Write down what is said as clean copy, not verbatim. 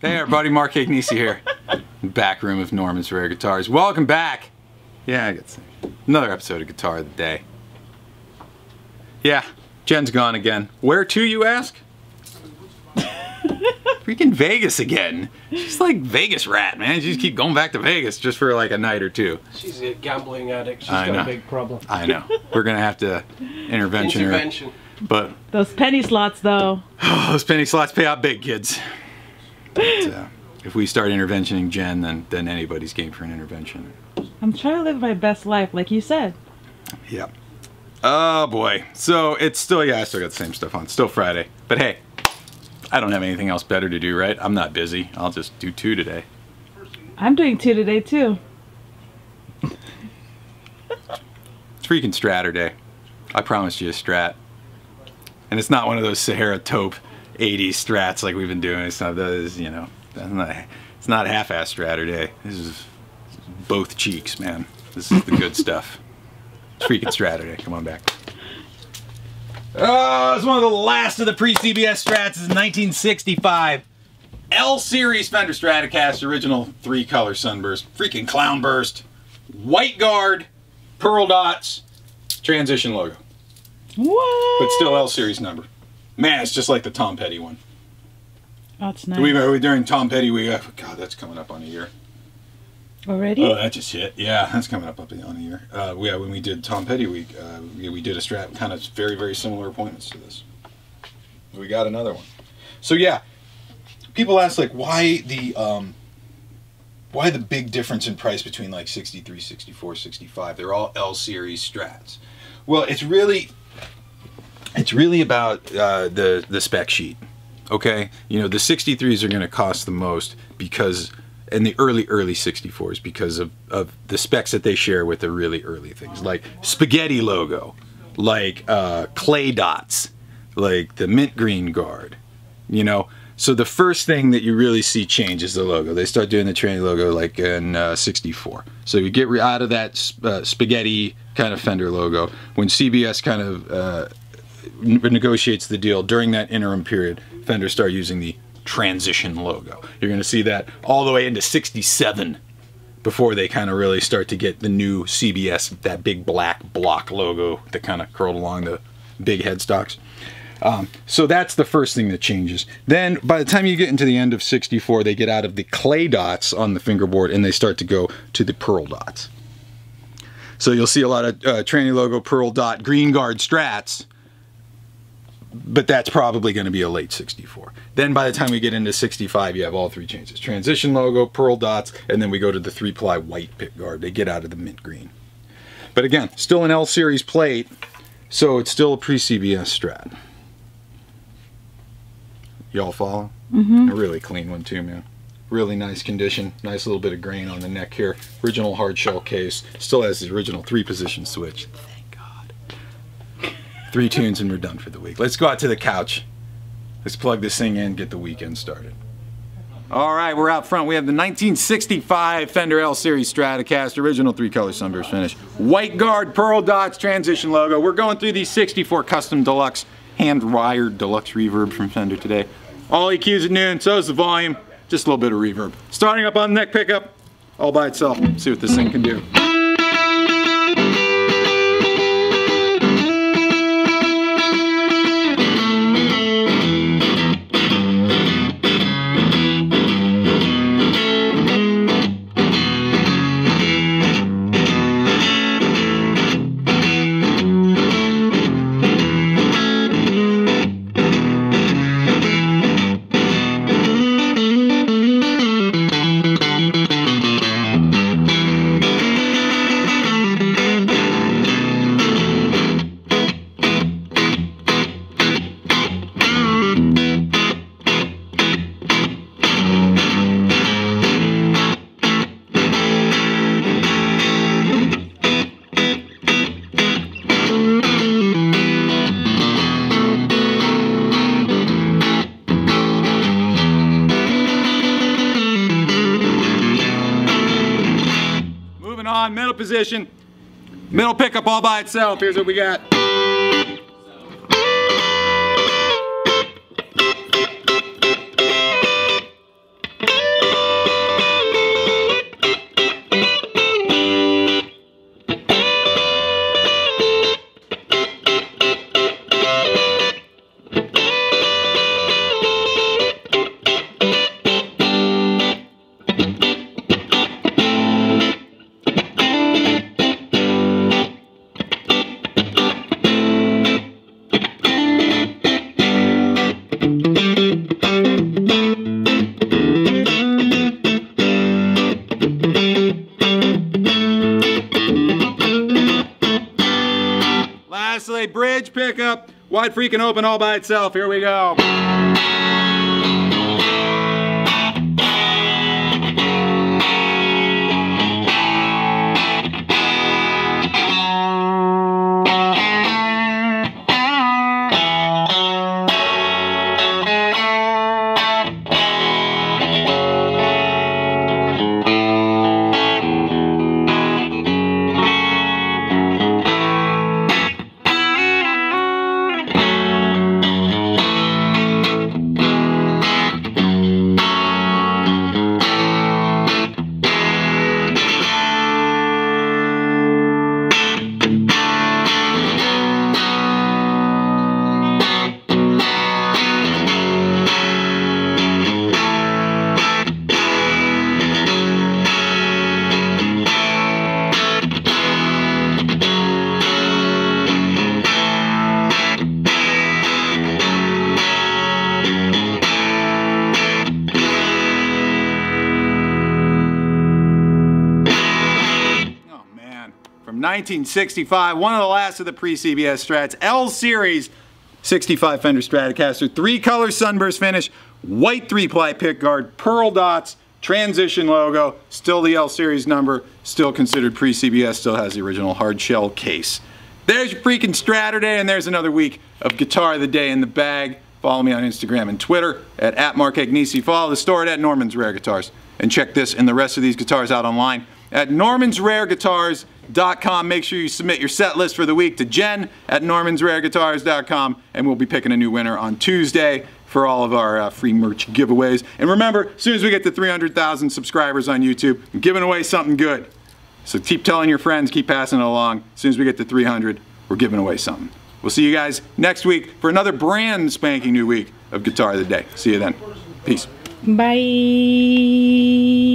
Hey everybody, Mark Agnesi here. Back room of Norman's Rare Guitars. Welcome back! Yeah, I got another episode of Guitar of the Day. Yeah, Jen's gone again. Where to, you ask? Freaking Vegas again. She's like Vegas rat, man. She just keep going back to Vegas just for like a night or two. She's a gambling addict. She's got a big problem. I know. We're gonna have to intervention her. But those penny slots, though. Those penny slots pay out big, kids. But, if we start interventioning Jen, then anybody's game for an intervention. I'm trying to live my best life, like you said. Yeah. Oh boy. So it's still, yeah, I still got the same stuff on. It's still Friday. But hey, I don't have anything else better to do, right? I'm not busy. I'll just do two today. I'm doing two today too. It's freaking Stratter Day. I promised you a Strat. And it's not one of those Sahara taupe 80s strats like we've been doing. It's not those, you know, it's not half-ass Stratter Day. This is both cheeks, man. This is the good stuff. It's freaking Stratter Day. Come on back. Oh, it's one of the last of the pre-CBS Strats. It's 1965. L-Series Fender Stratocaster, original 3-color sunburst. Freaking clown burst. White guard, pearl dots, transition logo. What? But still L-Series number. Man, it's just like the Tom Petty one. That's nice. We during Tom Petty, God, that's coming up on a year. Already? Oh, that just hit. Yeah, that's coming up on a year. Yeah, when we did Tom Petty Week, we did a Strat, kind of very, very similar appointments to this. We got another one. So yeah, people ask like, why the big difference in price between like 63, 64, 65? They're all L Series Strats. Well, it's really about the spec sheet. Okay, you know, the 63s are going to cost the most because, and the early 64s because of the specs that they share with the really early things, like spaghetti logo, like clay dots, like the mint green guard, you know. So the first thing that you really see change is the logo. They start doing the tranny logo like in 64. So you get out of that spaghetti kind of Fender logo. When CBS kind of negotiates the deal during that interim period, Fender start using the transition logo. You're going to see that all the way into 67 before they kind of really start to get the new CBS, that big black block logo that kind of curled along the big headstocks. So that's the first thing that changes. Then by the time you get into the end of 64, they get out of the clay dots on the fingerboard and they start to go to the pearl dots. So you'll see a lot of tranny logo, pearl dot, green guard Strats. But that's probably going to be a late 64. Then by the time we get into 65, you have all three changes. Transition logo, pearl dots, and then we go to the 3-ply white pick guard. They get out of the mint green. But again, still an L-Series plate, so it's still a pre-CBS Strat. Y'all follow? Mm-hmm. A really clean one too, man. Really nice condition. Nice little bit of grain on the neck here. Original hard shell case. Still has the original 3-position switch. 3 tunes and we're done for the week. Let's go out to the couch. Let's plug this thing in, get the weekend started. All right, we're out front. We have the 1965 Fender L-Series Stratocaster, original 3-color sunburst finish. White guard, pearl dots, transition logo. We're going through the 64 Custom Deluxe, hand-wired Deluxe Reverb from Fender today. All EQs at noon, so's the volume. Just a little bit of reverb. Starting up on the neck pickup, all by itself. See what this thing can do. Middle position, middle pickup all by itself. Here's what we got. Wide freaking open all by itself. Here we go. From 1965, one of the last of the pre-CBS Strats, L-Series 65 Fender Stratocaster, 3-color sunburst finish, white 3-ply pickguard, pearl dots, transition logo, still the L-Series number, still considered pre-CBS, still has the original hard shell case. There's your freaking Straturday, and there's another week of Guitar of the Day in the bag. Follow me on Instagram and Twitter at Mark Agnesi. Follow the store at Norman's Rare Guitars. And check this and the rest of these guitars out online at normansrareguitars.com. Make sure you submit your set list for the week to Jen at normansrareguitars.com, and we'll be picking a new winner on Tuesday for all of our free merch giveaways. And remember, as soon as we get to 300,000 subscribers on YouTube, I'm giving away something good. So keep telling your friends, keep passing it along. As soon as we get to 300, we're giving away something. We'll see you guys next week for another brand spanking new week of Guitar of the Day. See you then. Peace. Bye.